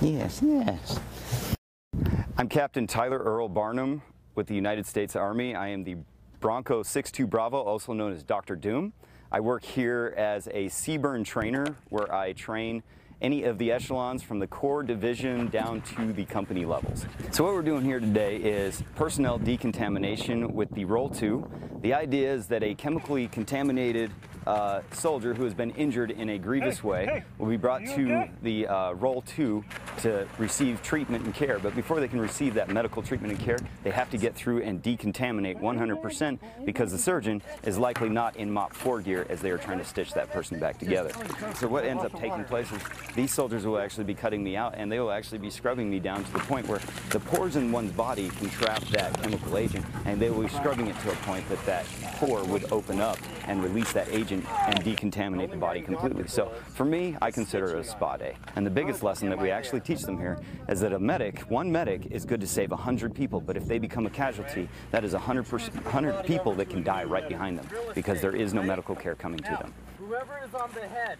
Yes, yes. I'm Captain Tyler Earl Barnum with the United States Army. I am the Bronco 6 2 Bravo, also known as Dr. Doom. I work here as a CBRN trainer, where I train any of the echelons from the Corps division down to the company levels. So what we're doing here today is personnel decontamination with the Roll 2. The idea is that a chemically contaminated soldier who has been injured in a grievous way will be brought to the Roll 2 to receive treatment and care. But before they can receive that medical treatment and care, they have to get through and decontaminate 100% because the surgeon is likely not in mop 4 gear as they are trying to stitch that person back together. So what ends up taking place is these soldiers will actually be cutting me out, and they will actually be scrubbing me down to the point where the pores in one's body can trap that chemical agent, and they will be scrubbing it to a point that that pore would open up and release that agent and decontaminate the body completely. So for me, I consider it a spa day. And the biggest lesson that we actually teach them here is that one medic is good to save 100 people, but if they become a casualty, that is 100 people that can die right behind them because there is no medical care coming to them. Whoever is on the head.